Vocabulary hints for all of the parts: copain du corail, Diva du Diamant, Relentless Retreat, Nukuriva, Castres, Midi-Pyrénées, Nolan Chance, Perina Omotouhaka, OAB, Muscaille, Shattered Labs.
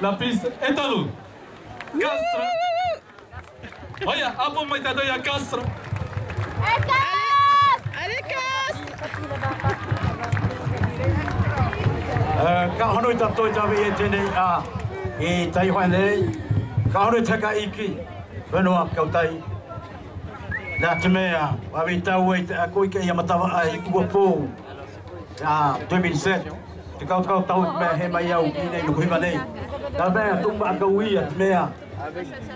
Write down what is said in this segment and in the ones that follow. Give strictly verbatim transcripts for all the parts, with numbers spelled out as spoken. La piste est à nous. Castres. Olha, a movimentada é Castres. É Castres. Allez Castres. Kahano tatou também tem a e Taiwan aí. Kahano chega aqui. Vendo a cautai. Na Timea, a Vita Wait, a Coica e a Matava aí o povo. Ah, dois mil e sete. Te cautou tatou bem remaia o Guiné do Ribanei. Tá bem, tumba a Gauia, Timea.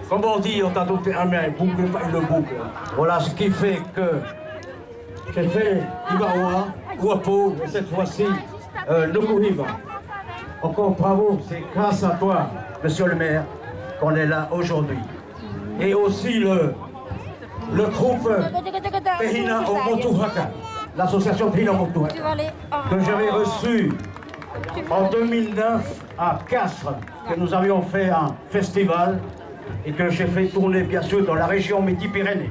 Comme on dit, on t'a adopté un main, boucle par une boucle. Voilà ce qui fait que, que fait Ibawa, Guapo, cette fois-ci, euh, Nukuriva. Encore bravo, c'est grâce à toi, monsieur le maire, qu'on est là aujourd'hui. Et aussi le, le groupe Perina Omotouhaka, l'association Perina Omotouhaka, que j'avais reçue en deux mille neuf à Castres, que nous avions fait un festival et que j'ai fait tourner bien sûr dans la région Midi-Pyrénées.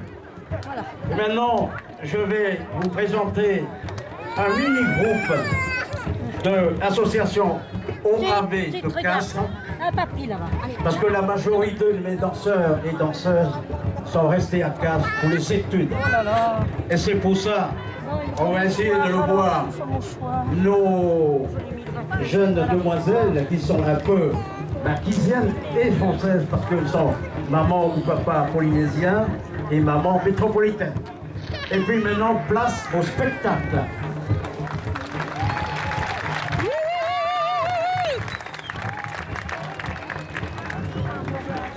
Voilà. Maintenant, je vais vous présenter un mini-groupe de l'association O A B de Castres, parce que la majorité de mes danseurs et danseuses sont restés à Castres pour les études. Et c'est pour ça qu'on va essayer de le voir. Nos jeunes demoiselles qui sont un peu marquisiennes et françaises parce qu'elles sont maman ou papa polynésien et maman métropolitaine. Et puis maintenant, place au spectacle.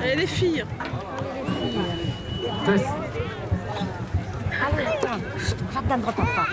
Et les filles. Allez, attends, j'attendrai ton pas.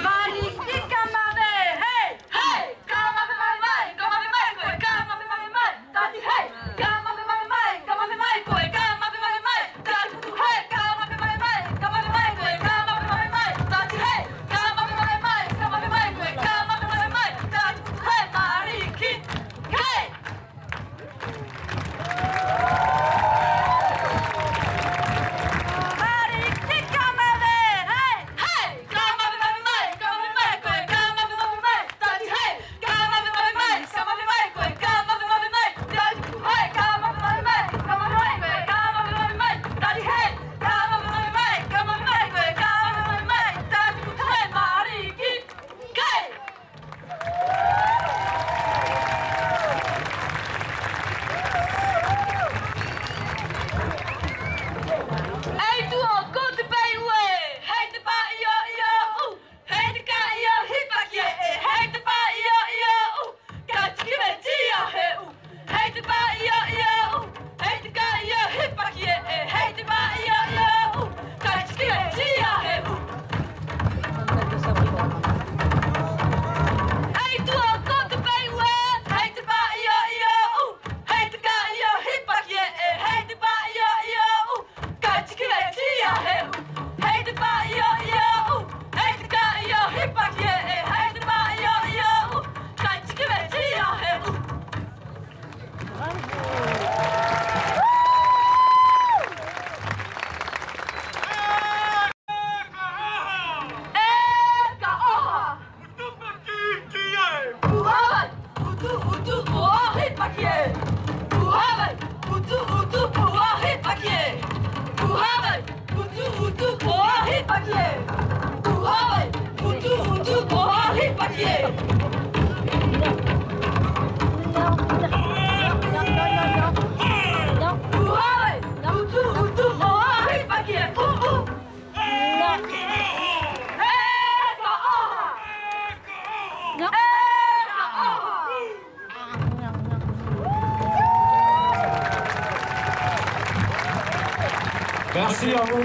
Merci à vous.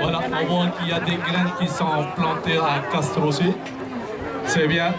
Voilà, on voit qu'il y a des graines qui sont plantées à Castres aussi. C'est bien.